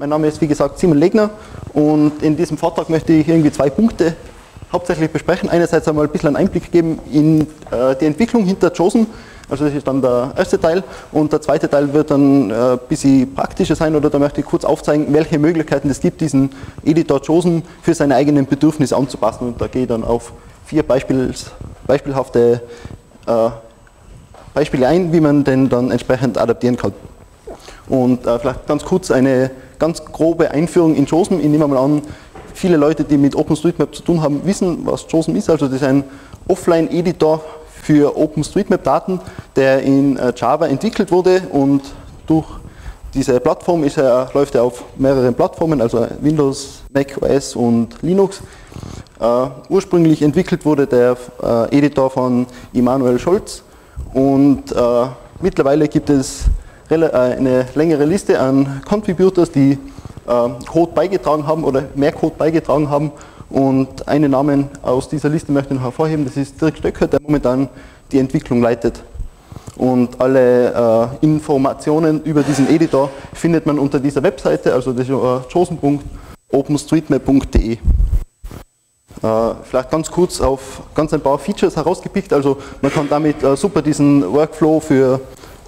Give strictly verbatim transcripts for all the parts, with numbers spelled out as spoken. Mein Name ist wie gesagt Simon Legner und in diesem Vortrag möchte ich irgendwie zwei Punkte hauptsächlich besprechen. Einerseits einmal ein bisschen einen Einblick geben in äh, die Entwicklung hinter JOSM, also das ist dann der erste Teil, und der zweite Teil wird dann äh, ein bisschen praktischer sein, oder da möchte ich kurz aufzeigen, welche Möglichkeiten es gibt, diesen Editor JOSM für seine eigenen Bedürfnisse anzupassen, und da gehe ich dann auf vier Beispiels, beispielhafte äh, Beispiele ein, wie man den dann entsprechend adaptieren kann. Und äh, vielleicht ganz kurz eine ganz grobe Einführung in JOSM. Ich nehme mal an, viele Leute, die mit OpenStreetMap zu tun haben, wissen, was JOSM ist. Also das ist ein Offline-Editor für OpenStreetMap-Daten, der in Java entwickelt wurde, und durch diese Plattform ist er, läuft er auf mehreren Plattformen, also Windows, Mac O S und Linux. Uh, ursprünglich entwickelt wurde der uh, Editor von Immanuel Scholz, und uh, mittlerweile gibt es eine längere Liste an Contributors, die äh, Code beigetragen haben oder mehr Code beigetragen haben, und einen Namen aus dieser Liste möchte ich hervorheben, das ist Dirk Stöcker, der momentan die Entwicklung leitet, und alle äh, Informationen über diesen Editor findet man unter dieser Webseite, also das ist josm punkt openstreetmap punkt de. Äh, vielleicht ganz kurz auf ganz ein paar Features herausgepickt, also man kann damit äh, super diesen Workflow für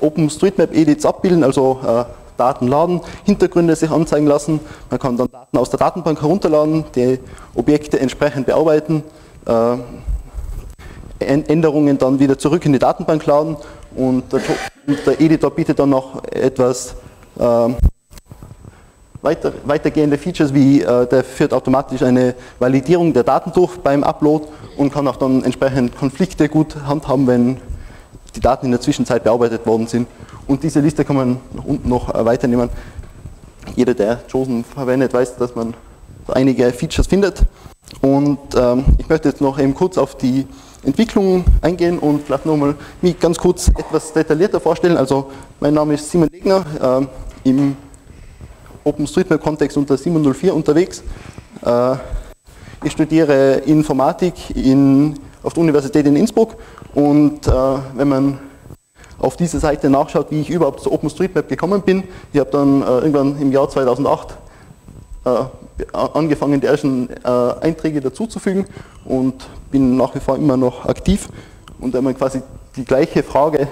OpenStreetMap-Edits abbilden, also äh, Daten laden, Hintergründe sich anzeigen lassen, man kann dann Daten aus der Datenbank herunterladen, die Objekte entsprechend bearbeiten, äh, Änderungen dann wieder zurück in die Datenbank laden, und der, und der Editor bietet dann noch etwas äh, weiter, weitergehende Features, wie äh, der führt automatisch eine Validierung der Daten durch beim Upload und kann auch dann entsprechend Konflikte gut handhaben, wenn die Daten in der Zwischenzeit bearbeitet worden sind. Und diese Liste kann man nach unten noch weiternehmen. Jeder, der JOSM verwendet, weiß, dass man einige Features findet. Und ähm, ich möchte jetzt noch eben kurz auf die Entwicklung eingehen und vielleicht nochmal mich ganz kurz etwas detaillierter vorstellen. Also mein Name ist Simon Legner, ähm, im OpenStreetMap-Kontext unter sieben null vier unterwegs. Äh, ich studiere Informatik in auf der Universität in Innsbruck, und äh, wenn man auf diese Seite nachschaut, wie ich überhaupt zu OpenStreetMap gekommen bin, ich habe dann äh, irgendwann im Jahr zweitausendacht äh, angefangen, die ersten äh, Einträge dazuzufügen, und bin nach wie vor immer noch aktiv, und wenn man quasi die gleiche Frage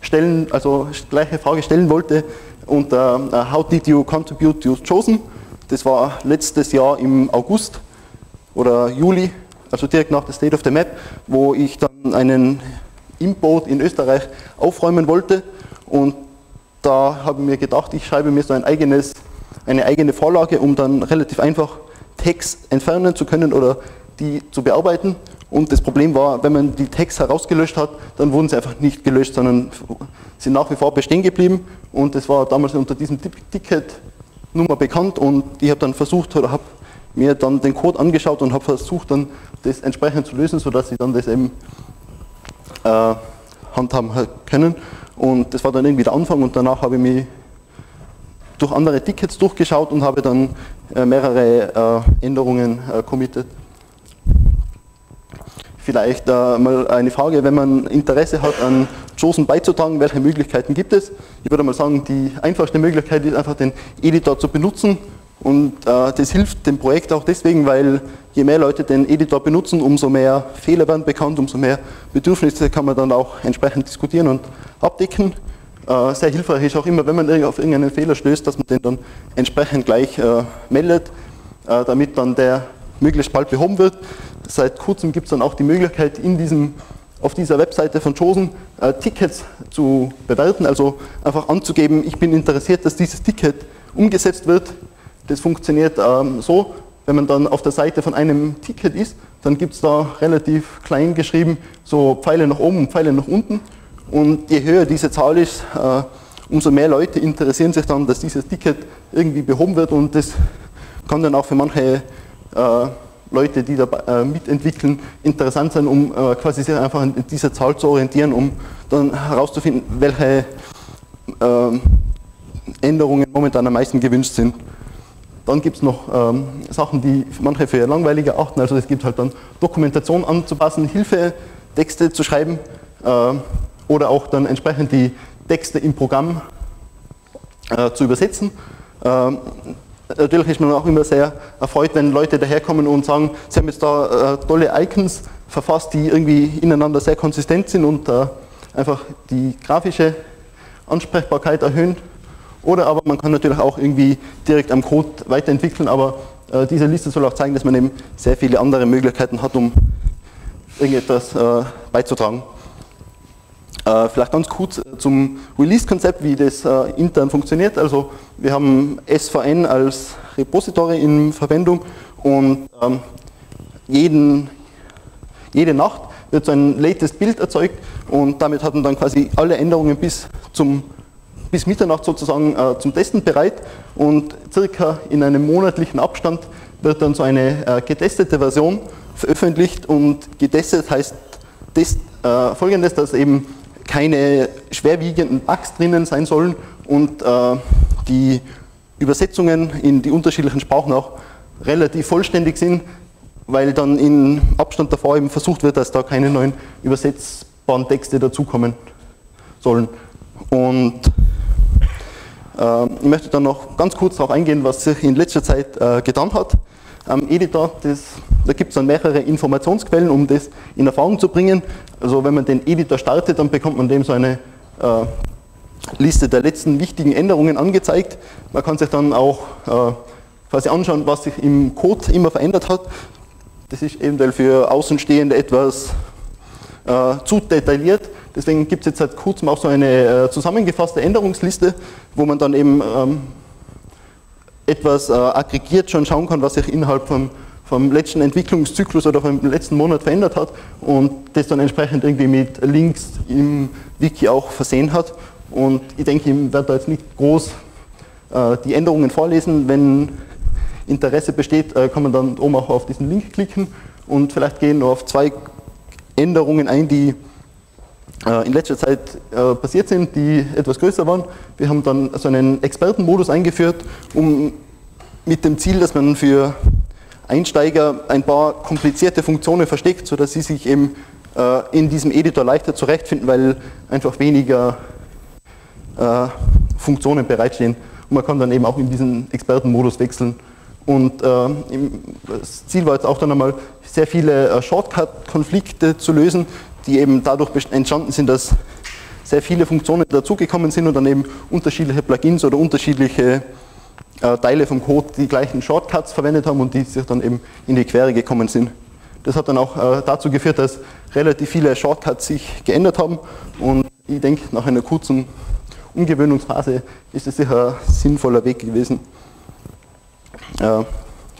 stellen, also gleiche Frage stellen wollte unter äh, How did you contribute to JOSM, das war letztes Jahr im August oder Juli, also direkt nach der State of the Map, wo ich dann einen Import in Österreich aufräumen wollte, und da habe ich mir gedacht, ich schreibe mir so ein eigenes, eine eigene Vorlage, um dann relativ einfach Tags entfernen zu können oder die zu bearbeiten, und das Problem war, wenn man die Tags herausgelöscht hat, dann wurden sie einfach nicht gelöscht, sondern sind nach wie vor bestehen geblieben, und das war damals unter diesem Ticket-Nummer bekannt, und ich habe dann versucht oder habe mir dann den Code angeschaut und habe versucht, dann das entsprechend zu lösen, sodass ich dann das eben äh, handhaben können. Und das war dann irgendwie der Anfang, und danach habe ich mich durch andere Tickets durchgeschaut und habe dann äh, mehrere äh, Änderungen äh, committed. Vielleicht äh, mal eine Frage, wenn man Interesse hat, an JOSM beizutragen, welche Möglichkeiten gibt es? Ich würde mal sagen, die einfachste Möglichkeit ist einfach, den Editor zu benutzen. Und äh, das hilft dem Projekt auch deswegen, weil je mehr Leute den Editor benutzen, umso mehr Fehler werden bekannt, umso mehr Bedürfnisse kann man dann auch entsprechend diskutieren und abdecken. Äh, sehr hilfreich ist auch immer, wenn man auf irgendeinen Fehler stößt, dass man den dann entsprechend gleich äh, meldet, äh, damit dann der möglichst bald behoben wird. Seit kurzem gibt es dann auch die Möglichkeit, in diesem, auf dieser Webseite von JOSM äh, Tickets zu bewerten, also einfach anzugeben, ich bin interessiert, dass dieses Ticket umgesetzt wird. Das funktioniert ähm, so, wenn man dann auf der Seite von einem Ticket ist, dann gibt es da relativ klein geschrieben so Pfeile nach oben und Pfeile nach unten, und je höher diese Zahl ist, äh, umso mehr Leute interessieren sich dann, dass dieses Ticket irgendwie behoben wird, und das kann dann auch für manche äh, Leute, die da äh, mitentwickeln, interessant sein, um äh, quasi sich einfach an dieser Zahl zu orientieren, um dann herauszufinden, welche äh, Änderungen momentan am meisten gewünscht sind. Dann gibt es noch ähm, Sachen, die manche für langweiliger achten, also es gibt halt dann Dokumentation anzupassen, Hilfe, Texte zu schreiben äh, oder auch dann entsprechend die Texte im Programm äh, zu übersetzen. Ähm, natürlich ist man auch immer sehr erfreut, wenn Leute daherkommen und sagen, sie haben jetzt da äh, tolle Icons verfasst, die irgendwie ineinander sehr konsistent sind und äh, einfach die grafische Ansprechbarkeit erhöhen. Oder aber man kann natürlich auch irgendwie direkt am Code weiterentwickeln, aber äh, diese Liste soll auch zeigen, dass man eben sehr viele andere Möglichkeiten hat, um irgendetwas äh, beizutragen. Äh, vielleicht ganz kurz zum Release-Konzept, wie das äh, intern funktioniert. Also wir haben S V N als Repository in Verwendung und ähm, jeden, jede Nacht wird so ein latest Bild erzeugt und damit hat man dann quasi alle Änderungen bis zum bis Mitternacht sozusagen äh, zum Testen bereit und circa in einem monatlichen Abstand wird dann so eine äh, getestete Version veröffentlicht und getestet heißt das, äh, folgendes, dass eben keine schwerwiegenden Bugs drinnen sein sollen und äh, die Übersetzungen in die unterschiedlichen Sprachen auch relativ vollständig sind, weil dann im Abstand davor eben versucht wird, dass da keine neuen übersetzbaren Texte dazukommen sollen. Und äh, ich möchte dann noch ganz kurz darauf eingehen, was sich in letzter Zeit äh, getan hat. Am Editor, das, da gibt es dann mehrere Informationsquellen, um das in Erfahrung zu bringen. Also wenn man den Editor startet, dann bekommt man dem so eine äh, Liste der letzten wichtigen Änderungen angezeigt. Man kann sich dann auch äh, quasi anschauen, was sich im Code immer verändert hat. Das ist eventuell für Außenstehende etwas äh, zu detailliert. Deswegen gibt es jetzt seit kurzem auch so eine äh, zusammengefasste Änderungsliste, wo man dann eben ähm, etwas äh, aggregiert schon schauen kann, was sich innerhalb vom, vom letzten Entwicklungszyklus oder vom letzten Monat verändert hat und das dann entsprechend irgendwie mit Links im Wiki auch versehen hat. Und ich denke, ich werde da jetzt nicht groß äh, die Änderungen vorlesen. Wenn Interesse besteht, äh, kann man dann oben auch auf diesen Link klicken und vielleicht gehen nur auf zwei Änderungen ein, die in letzter Zeit äh, passiert sind, die etwas größer waren. Wir haben dann so einen Expertenmodus eingeführt, um mit dem Ziel, dass man für Einsteiger ein paar komplizierte Funktionen versteckt, sodass sie sich eben äh, in diesem Editor leichter zurechtfinden, weil einfach weniger äh, Funktionen bereitstehen. Und man kann dann eben auch in diesen Expertenmodus wechseln. Und äh, das Ziel war jetzt auch dann einmal, sehr viele äh, Shortcut-Konflikte zu lösen, die eben dadurch entstanden sind, dass sehr viele Funktionen dazugekommen sind und dann eben unterschiedliche Plugins oder unterschiedliche äh, Teile vom Code die gleichen Shortcuts verwendet haben und die sich dann eben in die Quere gekommen sind. Das hat dann auch äh, dazu geführt, dass relativ viele Shortcuts sich geändert haben und ich denke, nach einer kurzen Umgewöhnungsphase ist es sicher ein sinnvoller Weg gewesen. Äh,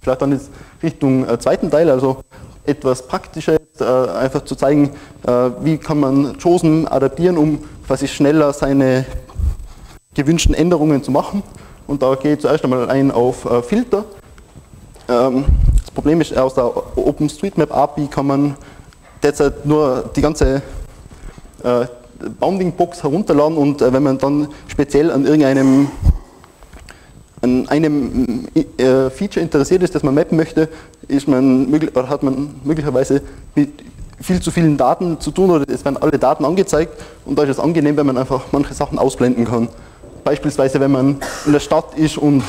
vielleicht dann jetzt Richtung äh, zweiten Teil, also etwas praktischer, äh, einfach zu zeigen, äh, wie kann man J O S M adaptieren, um quasi schneller seine gewünschten Änderungen zu machen. Und da gehe ich zuerst einmal ein auf äh, Filter. Ähm, das Problem ist, aus der OpenStreetMap A P I kann man derzeit nur die ganze äh, Bounding-Box herunterladen und äh, wenn man dann speziell an irgendeinem an einem äh, Feature interessiert ist, das man mappen möchte, ist man oder hat man möglicherweise mit viel zu vielen Daten zu tun oder es werden alle Daten angezeigt und da ist es angenehm, wenn man einfach manche Sachen ausblenden kann. Beispielsweise, wenn man in der Stadt ist und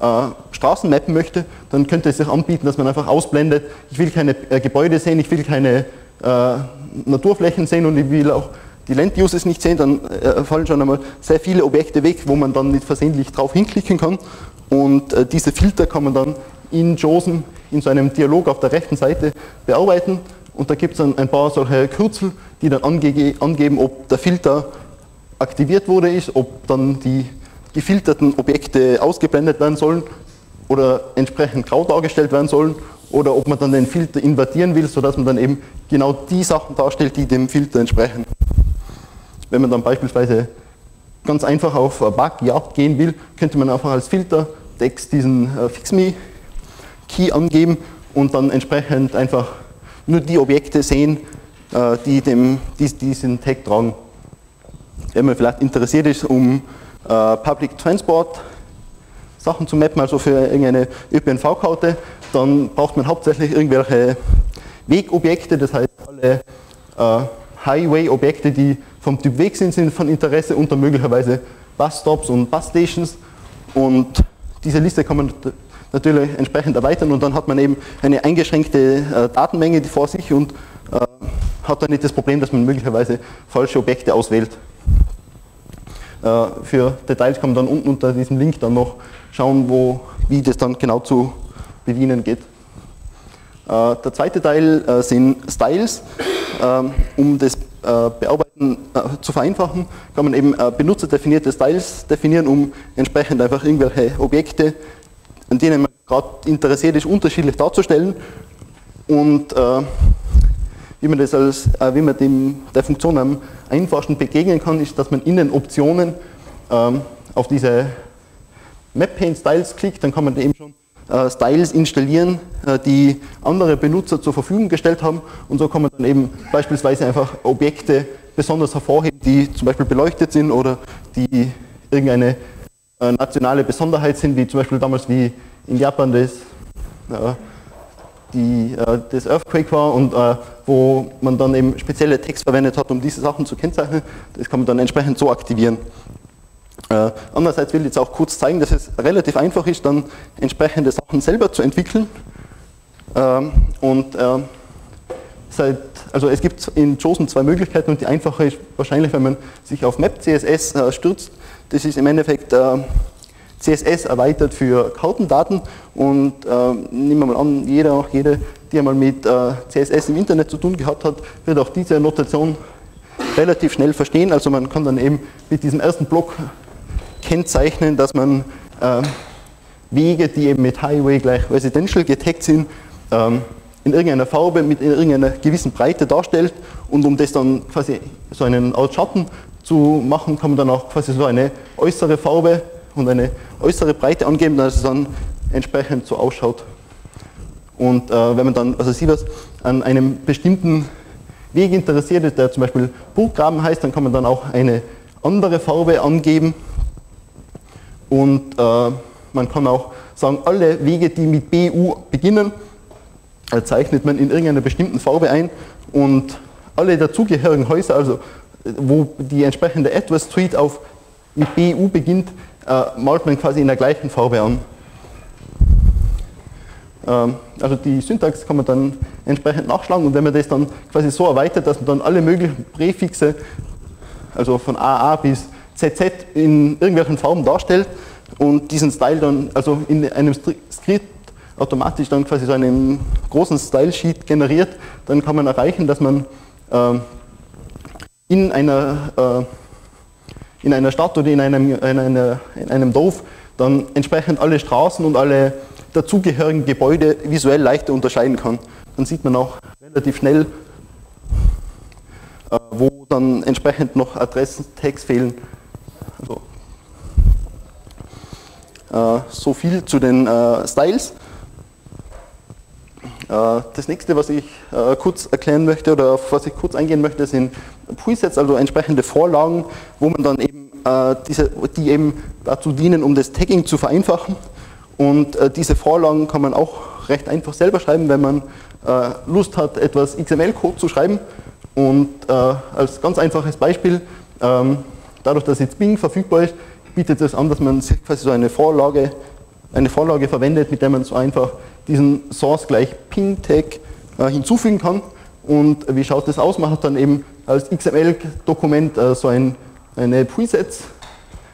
äh, Straßen mappen möchte, dann könnte es sich anbieten, dass man einfach ausblendet, ich will keine äh, Gebäude sehen, ich will keine äh, Naturflächen sehen und ich will auch die Land-Uses nicht sehen, dann fallen schon einmal sehr viele Objekte weg, wo man dann nicht versehentlich drauf hinklicken kann. Und diese Filter kann man dann in J O S M in so einem Dialog auf der rechten Seite bearbeiten. Und da gibt es dann ein paar solche Kürzel, die dann ange angeben, ob der Filter aktiviert wurde, ist, ob dann die gefilterten Objekte ausgeblendet werden sollen oder entsprechend grau dargestellt werden sollen oder ob man dann den Filter invertieren will, sodass man dann eben genau die Sachen darstellt, die dem Filter entsprechen. Wenn man dann beispielsweise ganz einfach auf Bugjagd gehen will, könnte man einfach als Filtertext diesen Fix-Me-Key angeben und dann entsprechend einfach nur die Objekte sehen, die, dem, die diesen Tag tragen. Wenn man vielleicht interessiert ist, um Public Transport Sachen zu mappen, also für irgendeine Ö P N V-Karte, dann braucht man hauptsächlich irgendwelche Wegobjekte, das heißt alle Highway-Objekte, die vom Typ Weg sind, sind von Interesse unter möglicherweise Busstops und Busstations Und diese Liste kann man natürlich entsprechend erweitern und dann hat man eben eine eingeschränkte Datenmenge vor sich und hat dann nicht das Problem, dass man möglicherweise falsche Objekte auswählt. Für Details kann man dann unten unter diesem Link dann noch schauen, wo, wie das dann genau zu bedienen geht. Der zweite Teil sind Styles. Um das Bearbeiten zu vereinfachen, kann man eben benutzerdefinierte Styles definieren, um entsprechend einfach irgendwelche Objekte, an denen man gerade interessiert ist, unterschiedlich darzustellen. Und wie man, das als, wie man dem, der Funktion am einfachsten begegnen kann, ist, dass man in den Optionen auf diese Map-Pane-Styles klickt, dann kann man eben schon Styles installieren, die andere Benutzer zur Verfügung gestellt haben, und so kann man dann eben beispielsweise einfach Objekte besonders hervorheben, die zum Beispiel beleuchtet sind oder die irgendeine nationale Besonderheit sind, wie zum Beispiel damals wie in Japan das, die, das Earthquake war und wo man dann eben spezielle Tags verwendet hat, um diese Sachen zu kennzeichnen. Das kann man dann entsprechend so aktivieren. Äh, andererseits will ich jetzt auch kurz zeigen, dass es relativ einfach ist, dann entsprechende Sachen selber zu entwickeln. Ähm, und äh, seit, also es gibt in J O S M zwei Möglichkeiten und die einfache ist wahrscheinlich, wenn man sich auf Map C S S äh, stürzt. Das ist im Endeffekt äh, C S S erweitert für Kartendaten und äh, nehmen wir mal an, jeder, auch jede, die einmal mit äh, C S S im Internet zu tun gehabt hat, wird auch diese Notation relativ schnell verstehen. Also man kann dann eben mit diesem ersten Block kennzeichnen, dass man äh, Wege, die eben mit Highway gleich Residential getaggt sind, ähm, in irgendeiner Farbe mit irgendeiner gewissen Breite darstellt, und um das dann quasi so einen Art Schatten zu machen, kann man dann auch quasi so eine äußere Farbe und eine äußere Breite angeben, dass es dann entsprechend so ausschaut. Und äh, wenn man dann, also sieht was, an einem bestimmten Weg interessiert ist, der zum Beispiel Burggraben heißt, dann kann man dann auch eine andere Farbe angeben. Und äh, man kann auch sagen, alle Wege, die mit B U beginnen, zeichnet man in irgendeiner bestimmten Farbe ein, und alle dazugehörigen Häuser, also wo die entsprechende Address Street auf mit B U beginnt, äh, malt man quasi in der gleichen Farbe an. Ähm, also die Syntax kann man dann entsprechend nachschlagen, und wenn man das dann quasi so erweitert, dass man dann alle möglichen Präfixe, also von A A bis Z Z in irgendwelchen Formen darstellt und diesen Style dann, also in einem Skript automatisch dann quasi so einen großen Style-Sheet generiert, dann kann man erreichen, dass man äh, in, einer, äh, in einer Stadt oder in einem, in, einer, in einem Dorf dann entsprechend alle Straßen und alle dazugehörigen Gebäude visuell leichter unterscheiden kann. Dann sieht man auch relativ schnell, äh, wo dann entsprechend noch Adressen-Tags fehlen. Also, äh, so viel zu den äh, Styles. Äh, das nächste, was ich äh, kurz erklären möchte oder auf was ich kurz eingehen möchte, sind Presets, also entsprechende Vorlagen, wo man dann eben äh, diese, die eben dazu dienen, um das Tagging zu vereinfachen. Und äh, diese Vorlagen kann man auch recht einfach selber schreiben, wenn man äh, Lust hat, etwas X M L-Code zu schreiben. Und äh, als ganz einfaches Beispiel, ähm, dadurch, dass jetzt Bing verfügbar ist, bietet es an, dass man quasi so eine Vorlage, eine Vorlage verwendet, mit der man so einfach diesen Source gleich Ping-Tag äh, hinzufügen kann. Und wie schaut das aus? Man hat dann eben als X M L-Dokument äh, so ein eine Presets,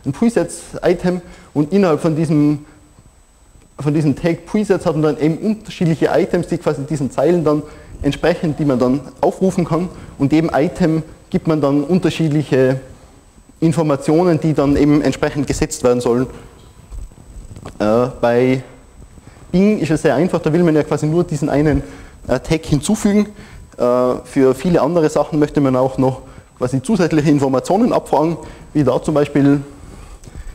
ein Presets-Item, und innerhalb von diesem, von diesem Tag Presets hat man dann eben unterschiedliche Items, die quasi diesen Zeilen dann entsprechend, die man dann aufrufen kann, und jedem Item gibt man dann unterschiedliche Informationen, die dann eben entsprechend gesetzt werden sollen. Äh, bei Bing ist es sehr einfach, da will man ja quasi nur diesen einen äh, Tag hinzufügen. Äh, für viele andere Sachen möchte man auch noch quasi zusätzliche Informationen abfragen, wie da zum Beispiel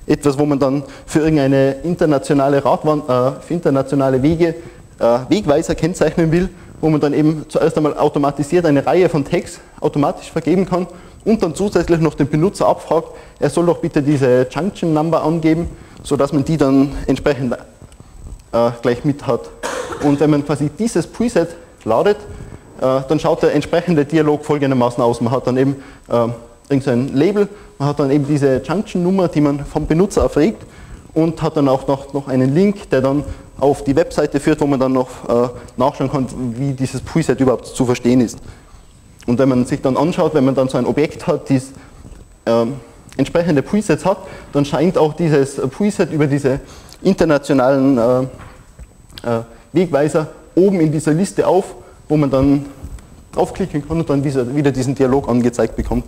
etwas, wo man dann für irgendeine internationale Radwand, äh, für internationale Wege äh, Wegweiser kennzeichnen will, wo man dann eben zuerst einmal automatisiert eine Reihe von Tags automatisch vergeben kann und dann zusätzlich noch den Benutzer abfragt, er soll doch bitte diese Junction Number angeben, sodass man die dann entsprechend äh, gleich mit hat. Und wenn man quasi dieses Preset ladet, äh, dann schaut der entsprechende Dialog folgendermaßen aus. Man hat dann eben äh, irgendein Label, man hat dann eben diese Junction Nummer, die man vom Benutzer erfragt, und hat dann auch noch, noch einen Link, der dann auf die Webseite führt, wo man dann noch äh, nachschauen kann, wie dieses Preset überhaupt zu verstehen ist. Und wenn man sich dann anschaut, wenn man dann so ein Objekt hat, das äh, entsprechende Presets hat, dann scheint auch dieses Preset über diese internationalen äh, äh, Wegweiser oben in dieser Liste auf, wo man dann aufklicken kann und dann wieder diesen Dialog angezeigt bekommt.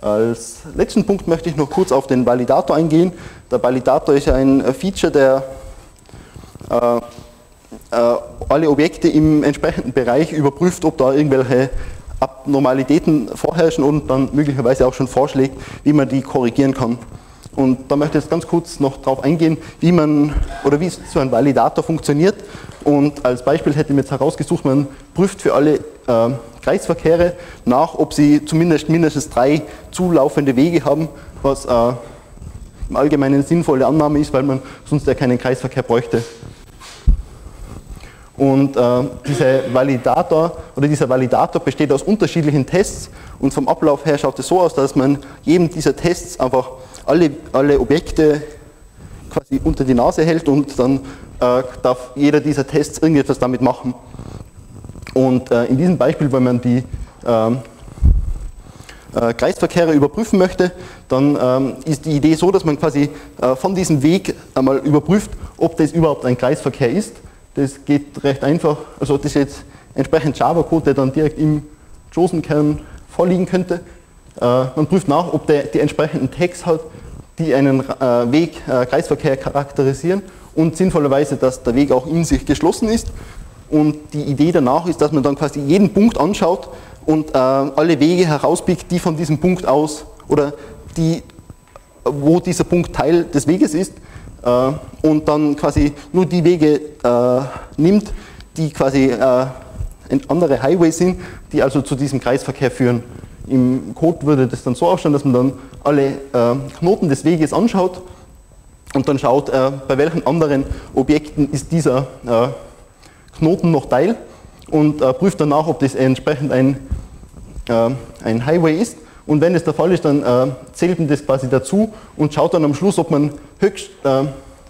Als letzten Punkt möchte ich noch kurz auf den Validator eingehen. Der Validator ist ja ein Feature, der äh, äh, alle Objekte im entsprechenden Bereich überprüft, ob da irgendwelche Abnormalitäten vorherrschen und dann möglicherweise auch schon vorschlägt, wie man die korrigieren kann. Und da möchte ich jetzt ganz kurz noch darauf eingehen, wie man oder wie so ein Validator funktioniert. Und als Beispiel hätte ich mir jetzt herausgesucht, man prüft für alle äh, Kreisverkehre nach, ob sie zumindest mindestens drei zulaufende Wege haben, was äh, im Allgemeinen eine sinnvolle Annahme ist, weil man sonst ja keinen Kreisverkehr bräuchte. Und äh, dieser Validator oder dieser Validator besteht aus unterschiedlichen Tests und vom Ablauf her schaut es so aus, dass man jedem dieser Tests einfach alle, alle Objekte quasi unter die Nase hält und dann äh, darf jeder dieser Tests irgendetwas damit machen. Und äh, in diesem Beispiel, wenn man die ähm, äh, Kreisverkehre überprüfen möchte, dann ähm, ist die Idee so, dass man quasi äh, von diesem Weg einmal überprüft, ob das überhaupt ein Kreisverkehr ist. Das geht recht einfach, also das ist jetzt entsprechend Java-Code, der dann direkt im J O S M-Kern vorliegen könnte. Äh, man prüft nach, ob der die entsprechenden Tags hat, die einen äh, Weg, äh, Kreisverkehr charakterisieren und sinnvollerweise, dass der Weg auch in sich geschlossen ist. Und die Idee danach ist, dass man dann quasi jeden Punkt anschaut und äh, alle Wege herauspickt, die von diesem Punkt aus oder die, wo dieser Punkt Teil des Weges ist, äh, und dann quasi nur die Wege äh, nimmt, die quasi äh, andere Highways sind, die also zu diesem Kreisverkehr führen. Im Code würde das dann so ausschauen, dass man dann alle äh, Knoten des Weges anschaut und dann schaut, äh, bei welchen anderen Objekten ist dieser äh, Knoten noch Teil und äh, prüft danach, ob das entsprechend ein, äh, ein Highway ist. Und wenn es der Fall ist, dann äh, zählt man das quasi dazu und schaut dann am Schluss, ob man höchst, äh,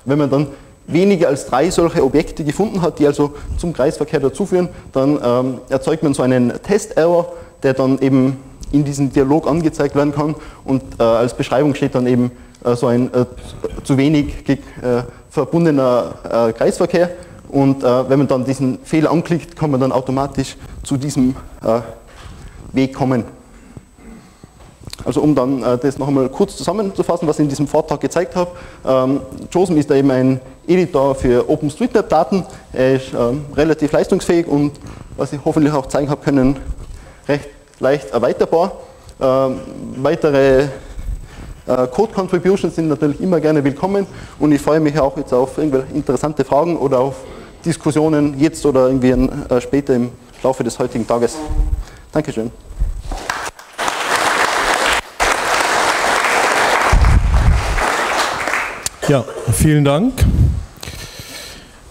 wenn man dann weniger als drei solche Objekte gefunden hat, die also zum Kreisverkehr dazuführen, dann ähm, erzeugt man so einen Test-Error, der dann eben in diesem Dialog angezeigt werden kann und äh, als Beschreibung steht dann eben äh, so ein äh, zu wenig äh, verbundener äh, Kreisverkehr. Und äh, wenn man dann diesen Fehler anklickt, kann man dann automatisch zu diesem äh, Weg kommen. Also um dann äh, das noch einmal kurz zusammenzufassen, was ich in diesem Vortrag gezeigt habe. Ähm, J O S M ist da eben ein Editor für OpenStreetMap-Daten. Er ist ähm, relativ leistungsfähig und, was ich hoffentlich auch zeigen habe können, recht leicht erweiterbar. Ähm, weitere Uh, Code-Contributions sind natürlich immer gerne willkommen und ich freue mich auch jetzt auf irgendwelche interessante Fragen oder auf Diskussionen jetzt oder irgendwie ein, äh, später im Laufe des heutigen Tages. Dankeschön. Ja, vielen Dank.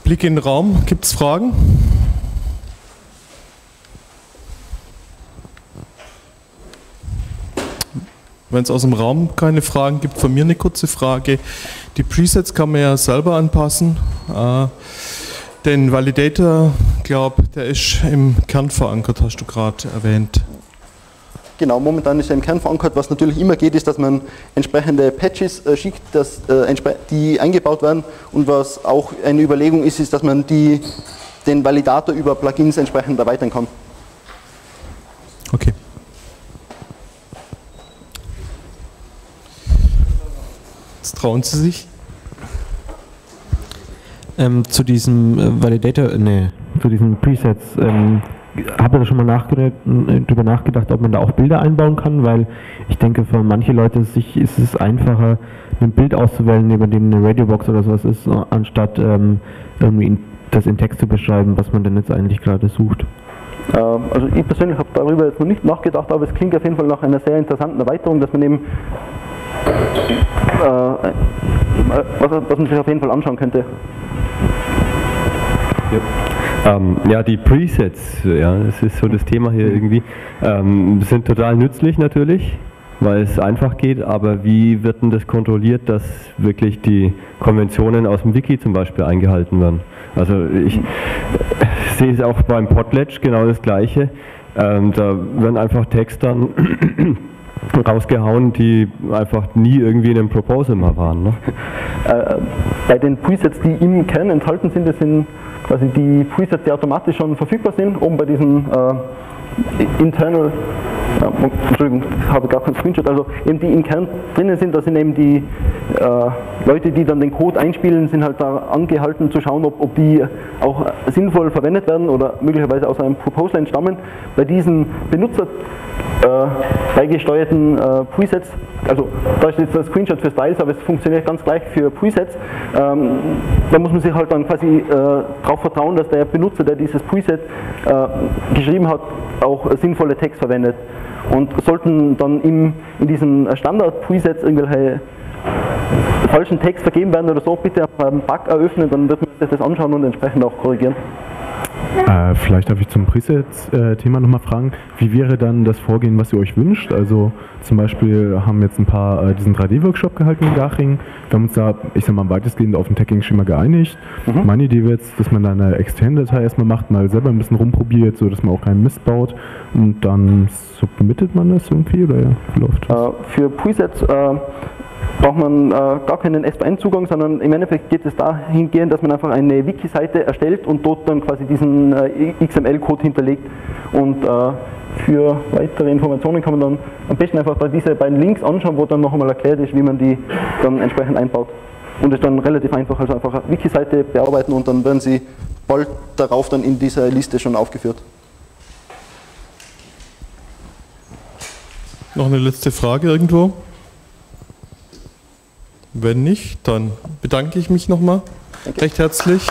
Blick in den Raum. Gibt es Fragen? Wenn es aus dem Raum keine Fragen gibt, von mir eine kurze Frage. Die Presets kann man ja selber anpassen. Äh, den Validator, glaube ich, der ist im Kern verankert, hast du gerade erwähnt. Genau, momentan ist er im Kern verankert. Was natürlich immer geht, ist, dass man entsprechende Patches äh, schickt, dass, äh, die eingebaut werden. Und was auch eine Überlegung ist, ist, dass man die, den Validator über Plugins entsprechend erweitern kann. Okay. Trauen Sie sich? Ähm, zu diesem Validator, äh, nee, zu diesen Presets, ähm, habe ich da schon mal nachgedacht, darüber nachgedacht, ob man da auch Bilder einbauen kann, weil ich denke, für manche Leute sich, ist es einfacher, ein Bild auszuwählen, neben dem eine Radiobox oder sowas ist, anstatt ähm, irgendwie das in Text zu beschreiben, was man denn jetzt eigentlich gerade sucht. Also ich persönlich habe darüber jetzt noch nicht nachgedacht, aber es klingt auf jeden Fall nach einer sehr interessanten Erweiterung, dass man eben Was, was man sich auf jeden Fall anschauen könnte. Ja, ähm, ja die Presets, ja, das ist so das Thema hier irgendwie, ähm, sind total nützlich natürlich, weil es einfach geht, aber wie wird denn das kontrolliert, dass wirklich die Konventionen aus dem Wiki zum Beispiel eingehalten werden? Also ich sehe es auch beim Potlatch genau das Gleiche, ähm, da werden einfach Texte dann rausgehauen, die einfach nie irgendwie in einem Proposal mal waren. Ne? Äh, bei den Presets, die im Kern enthalten sind, das sind quasi die Presets, die automatisch schon verfügbar sind, oben bei diesen äh, internal, äh, Entschuldigung, ich habe gar keinen Screenshot, also eben die im Kern drinnen sind, da sind eben die äh, Leute, die dann den Code einspielen, sind halt da angehalten zu schauen, ob, ob die auch sinnvoll verwendet werden oder möglicherweise aus einem Proposal entstammen. Bei diesen Benutzer Äh, beigesteuerten äh, Presets, also da ist jetzt ein Screenshot für Styles, aber es funktioniert ganz gleich für Presets, ähm, da muss man sich halt dann quasi äh, darauf vertrauen, dass der Benutzer, der dieses Preset äh, geschrieben hat, auch sinnvolle Text verwendet, und sollten dann im, in diesen Standard-Presets irgendwelche falschen Text vergeben werden oder so, bitte einen Bug eröffnen, dann wird man sich das anschauen und entsprechend auch korrigieren. Äh, vielleicht darf ich zum Presets-Thema nochmal fragen, wie wäre dann das Vorgehen, was ihr euch wünscht? Also zum Beispiel haben jetzt ein paar äh, diesen drei D Workshop gehalten in Garching, wir haben uns da, ich sag mal, weitestgehend auf ein Tagging-Schema geeinigt. Mhm. Meine Idee wäre jetzt, dass man da eine externe Datei erstmal macht, mal selber ein bisschen rumprobiert, so dass man auch keinen Mist baut, und dann submittet man das irgendwie, oder ja, wie läuft das? Äh, für Presets äh braucht man äh, gar keinen S V N-Zugang, sondern im Endeffekt geht es dahingehend, dass man einfach eine Wiki-Seite erstellt und dort dann quasi diesen äh, X M L-Code hinterlegt. Und äh, für weitere Informationen kann man dann am besten einfach da diese beiden Links anschauen, wo dann noch einmal erklärt ist, wie man die dann entsprechend einbaut. Und es ist dann relativ einfach, also einfach eine Wiki-Seite bearbeiten, und dann werden sie bald darauf dann in dieser Liste schon aufgeführt. Noch eine letzte Frage irgendwo? Wenn nicht, dann bedanke ich mich nochmal recht herzlich.